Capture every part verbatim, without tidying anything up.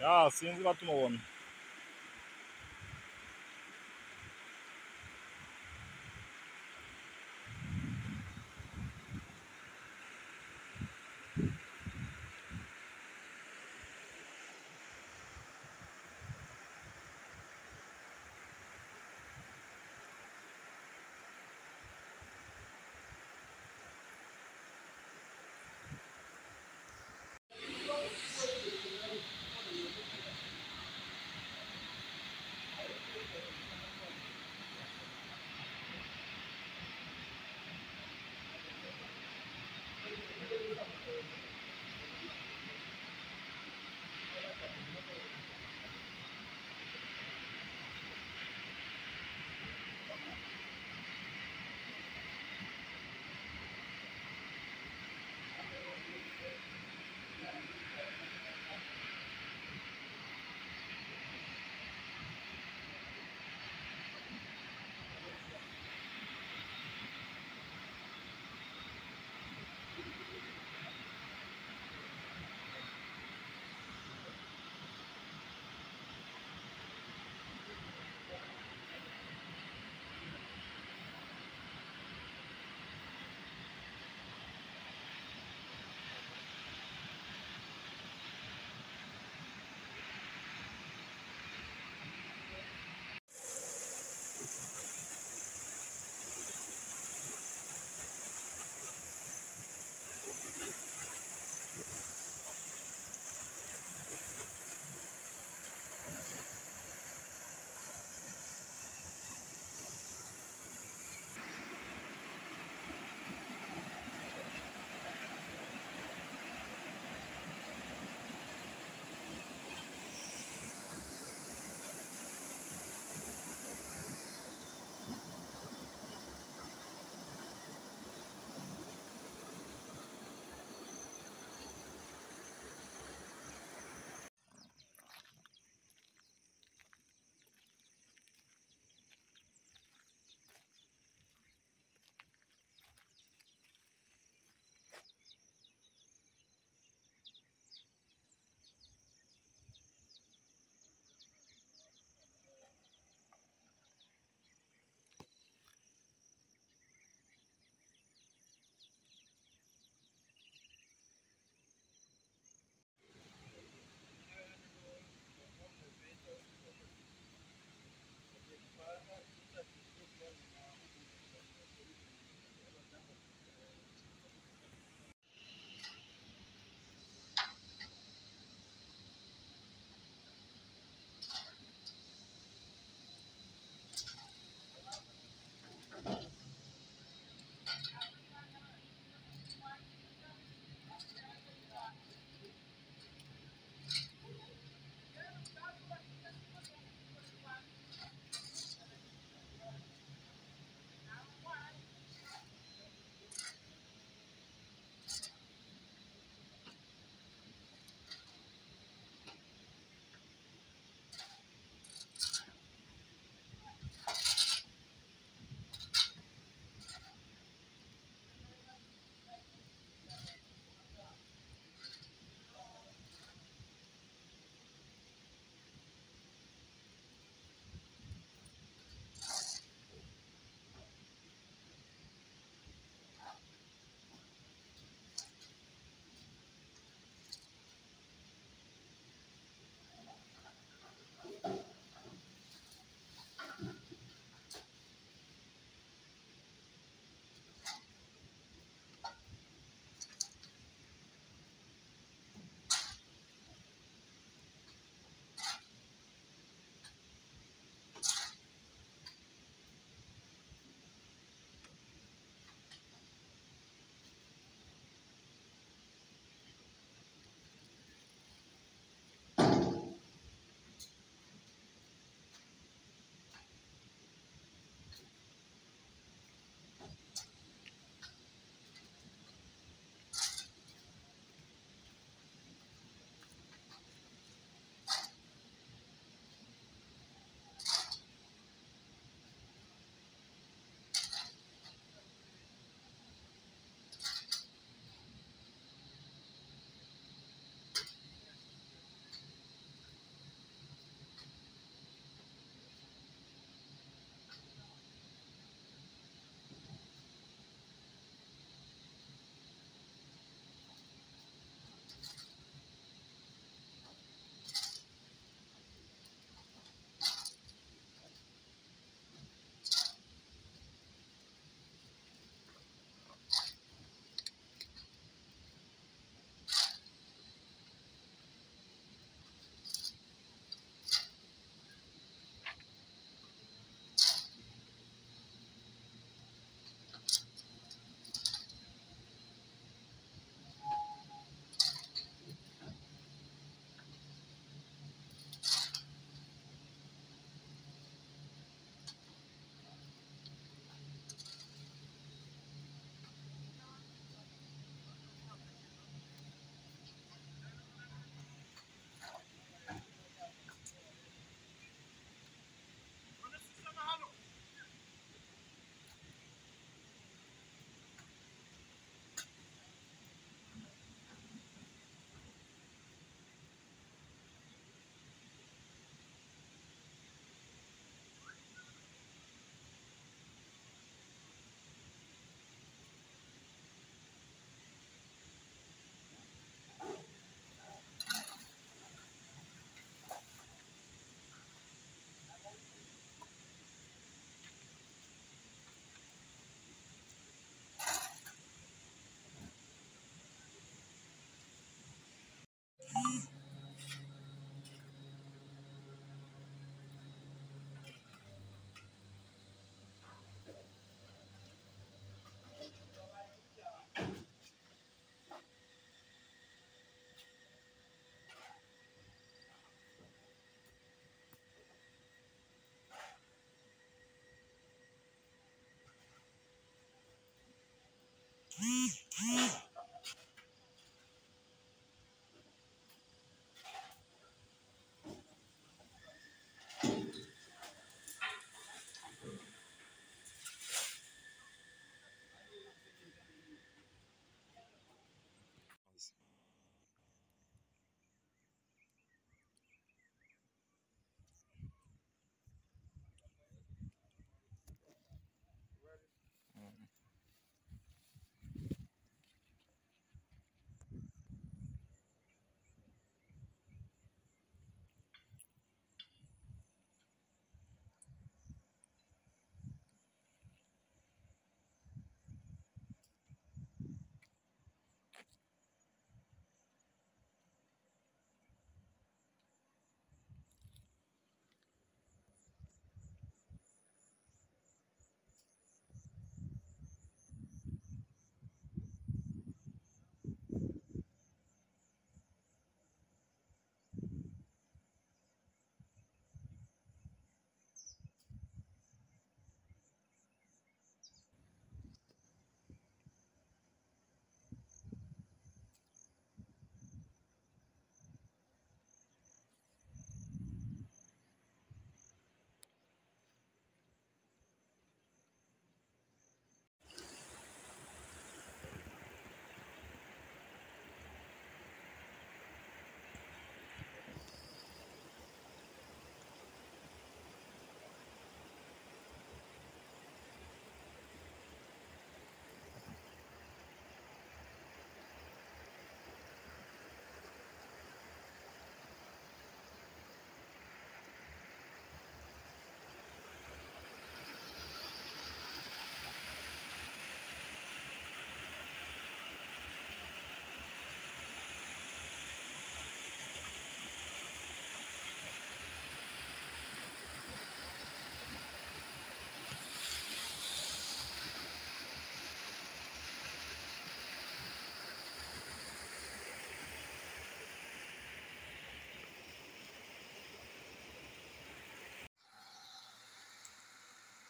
Ja, sehen Sie, was tun.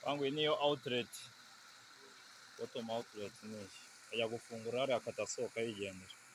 Pangu niyo outlet, bottom outlet niyo. Ayago fungurara akatasoka ijenera.